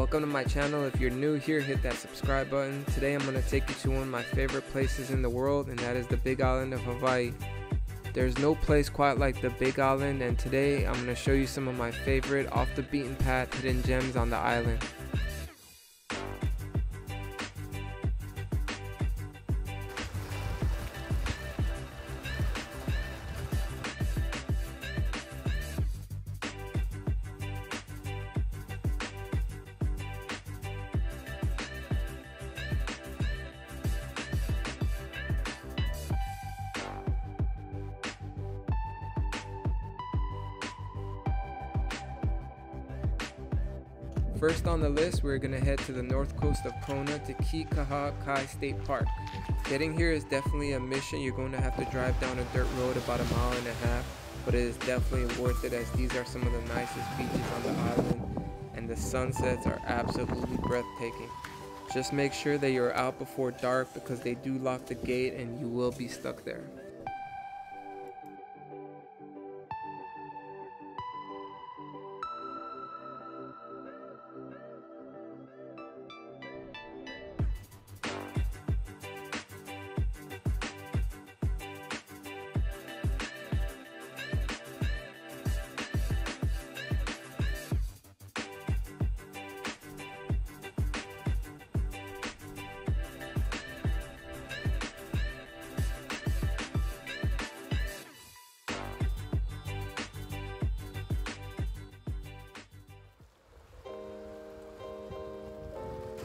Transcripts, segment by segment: Welcome to my channel. If you're new here, hit that subscribe button. Today I'm going to take you to one of my favorite places in the world, and that is the Big Island of Hawaii. There's no place quite like the Big Island, and today I'm going to show you some of my favorite off the beaten path hidden gems on the island. First on the list, we're going to head to the north coast of Kona to Kekaha Kai State Park. Getting here is definitely a mission. You're going to have to drive down a dirt road about 1.5 miles, but it is definitely worth it as these are some of the nicest beaches on the island and the sunsets are absolutely breathtaking. Just make sure that you're out before dark because they do lock the gate and you will be stuck there.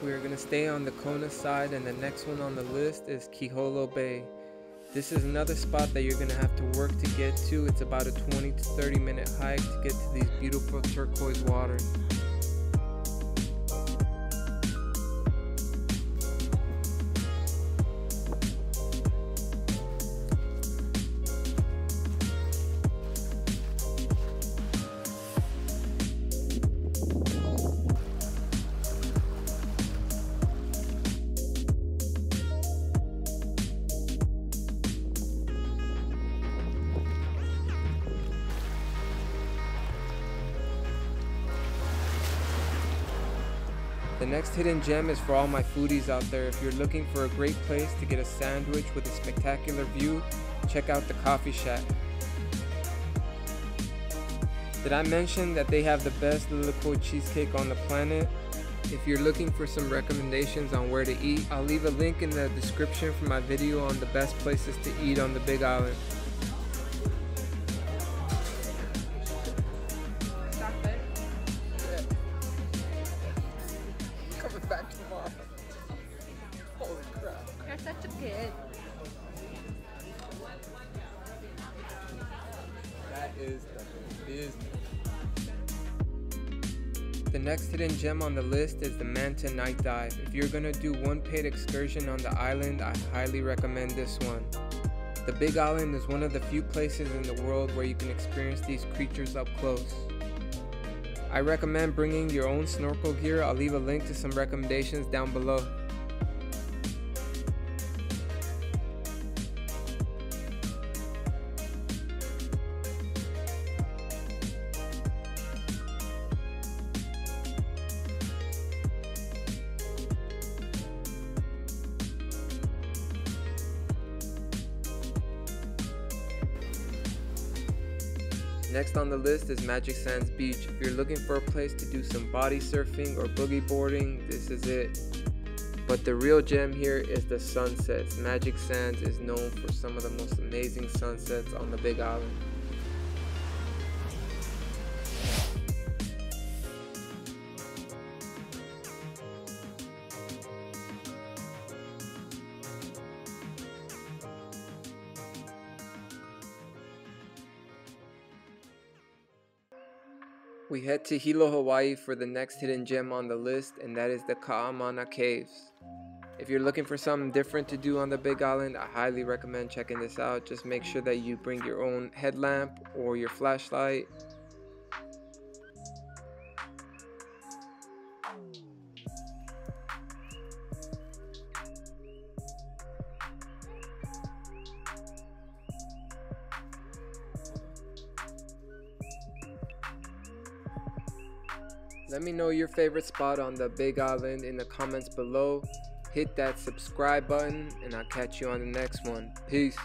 We are going to stay on the Kona side, and the next one on the list is Kiholo Bay. This is another spot that you're going to have to work to get to. It's about a 20 to 30 minute hike to get to these beautiful turquoise waters. The next hidden gem is for all my foodies out there. If you're looking for a great place to get a sandwich with a spectacular view, check out the Coffee Shack. Did I mention that they have the best lilac cheesecake on the planet? If you're looking for some recommendations on where to eat, I'll leave a link in the description for my video on the best places to eat on the Big Island. Back tomorrow. Holy crap. You're such a kid. That is the business. The next hidden gem on the list is the Manta Night Dive. If you're going to do one paid excursion on the island, I highly recommend this one. The Big Island is one of the few places in the world where you can experience these creatures up close. I recommend bringing your own snorkel gear. I'll leave a link to some recommendations down below. Next on the list is Magic Sands Beach. If you're looking for a place to do some body surfing or boogie boarding, this is it. But the real gem here is the sunsets. Magic Sands is known for some of the most amazing sunsets on the Big Island. We head to Hilo, Hawaii for the next hidden gem on the list, and that is the Kaumana Caves. If you're looking for something different to do on the Big Island, I highly recommend checking this out. Just make sure that you bring your own headlamp or your flashlight. Let me know your favorite spot on the Big Island in the comments below. Hit that subscribe button and I'll catch you on the next one. Peace.